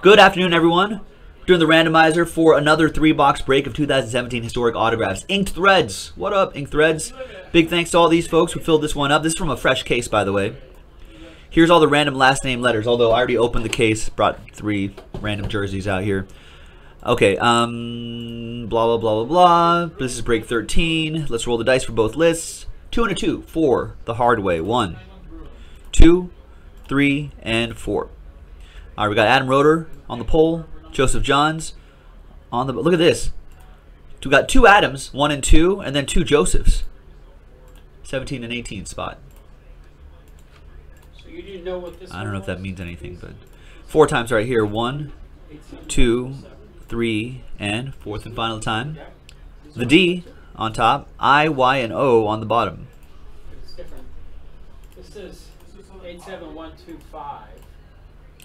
Good afternoon, everyone. Doing the randomizer for another 3-box break of 2017 Historic Autographs. Ink'd Threads. What up, Ink'd Threads? Big thanks to all these folks who filled this one up. This is from a fresh case, by the way. Here's all the random last name letters, although I already opened the case. Brought 3 random jerseys out here. Okay, blah, blah, blah, blah, blah. This is break 13. Let's roll the dice for both lists. 2 and a 2. 4. The hard way. 1, 2, 3, and 4. All right, we got Adam Roeder on the pole, Joseph Johns on the, look at this. We got 2 Adams, 1 and 2, and then 2 Josephs. 17 and 18 spot. So you didn't know what this I don't know if that means anything, but 4 times right here. 1, 2, 3, and 4th and final time. The D on top, I, Y, and O on the bottom. It's different. This is 87125.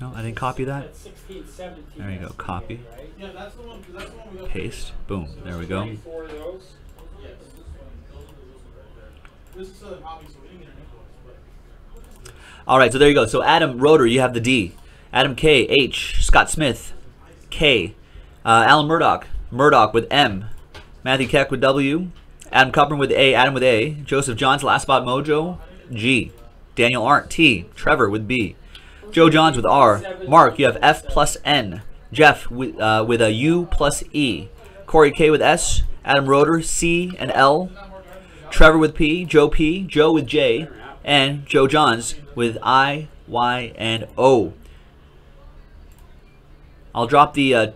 No, I didn't copy that. There you go. Copy. Paste. Boom. There we go. All right. So there you go. So Adam Roeder, you have the D. Adam K. H. Scott Smith. K. Alan Murdoch. Murdoch with M. Matthew Keck with W. Adam Cupron with A. Adam with A. Joseph Johns, Last Spot Mojo. G. Daniel Arndt. T. Trevor with B. Joe Johns with R. Mark, you have F plus N. Jeff with a U plus E. Corey K with S. Adam Roeder, C and L. Trevor with P. Joe with J. And Joe Johns with I, Y, and O. I'll drop the I'll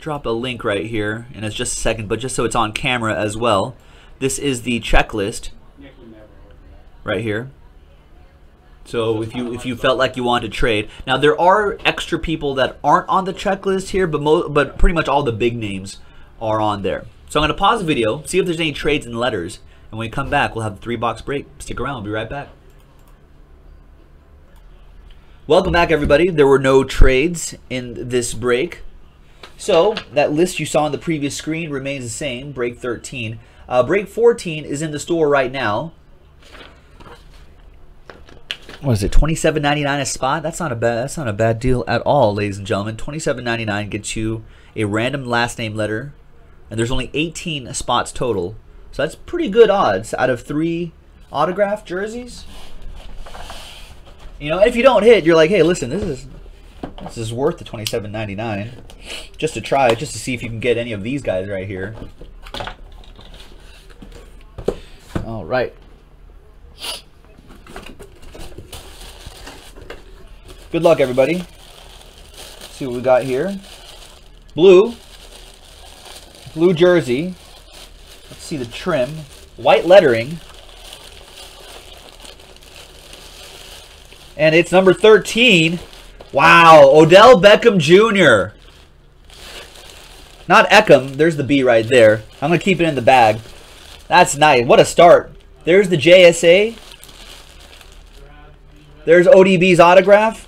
drop a link right here, and it's just a second, but just so it's on camera as well. This is the checklist right here. So if you felt like you wanted to trade. Now there are extra people that aren't on the checklist here, but pretty much all the big names are on there. So I'm going to pause the video, see if there's any trades in letters, and when we come back, we'll have the 3-box break. Stick around, we'll be right back. Welcome back, everybody. There were no trades in this break. So that list you saw on the previous screen remains the same, break 13. Break 14 is in the store right now. What is it, $27.99 a spot? That's not a bad deal at all, ladies and gentlemen. $27.99 gets you a random last name letter, and there's only 18 spots total. So that's pretty good odds out of 3 autographed jerseys. You know, if you don't hit, you're like, hey, listen, this is worth the $27.99 just to try, just to see if you can get any of these guys right here. All right. Good luck, everybody. Let's see what we got here. Blue jersey. Let's see the trim. White lettering. And it's number 13. Wow, Odell Beckham Jr. Not Eckham. There's the B right there. I'm going to keep it in the bag. That's nice. What a start. There's the JSA. There's ODB's autograph.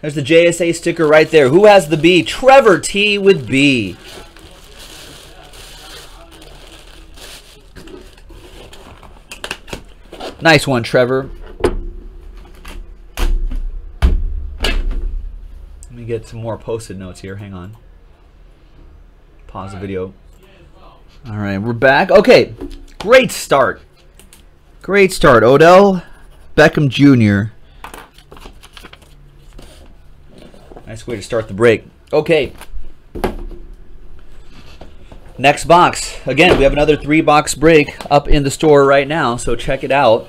There's the JSA sticker right there. Who has the B? Trevor T with B. Nice one, Trevor. Let me get some more Post-it notes here. Hang on. Pause the video. All right, we're back. Okay, great start. Great start. Odell Beckham Jr. Nice way to start the break. Okay. Next box. Again, we have another 3-box break up in the store right now, so check it out.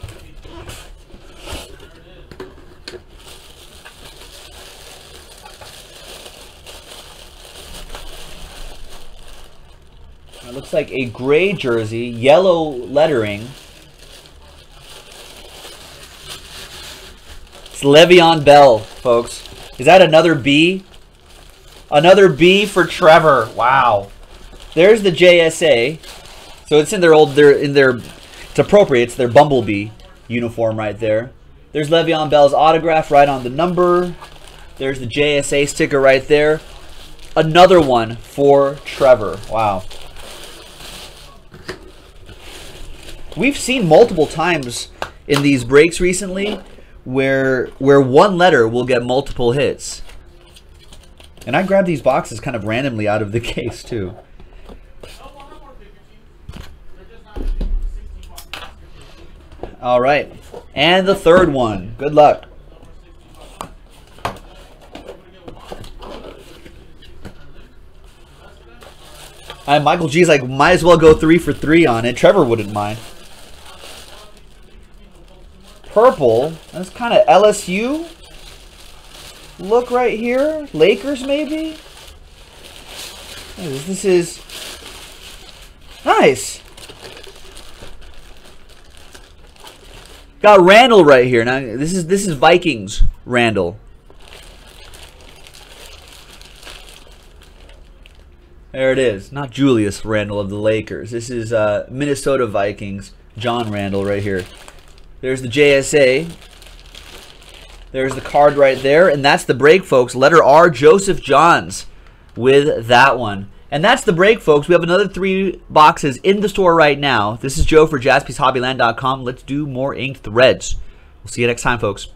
It looks like a gray jersey, yellow lettering. It's Le'Veon Bell, folks. Is that another B? Another B for Trevor. Wow. There's the JSA. So it's in their old, it's appropriate. It's their Bumblebee uniform right there. There's Le'Veon Bell's autograph right on the number. There's the JSA sticker right there. Another one for Trevor. Wow. We've seen multiple times in these breaks recently where one letter will get multiple hits. And I grab these boxes kind of randomly out of the case too. All right, and the third one. Good luck. All right, Michael G's like, might as well go 3 for 3 on it. Trevor wouldn't mind. Purple. That's kind of LSU. Look right here. Lakers, maybe? This is... nice. Got Randle right here. Now this is Vikings Randle. There it is. Not Julius Randle of the Lakers. This is Minnesota Vikings John Randle right here. There's the JSA. There's the card right there, and that's the break, folks. Letter R, Joseph Johns with that one. And that's the break, folks. We have another 3 boxes in the store right now. This is Joe for JaspysHobbyland.com. Let's do more Ink'd Threads. We'll see you next time, folks.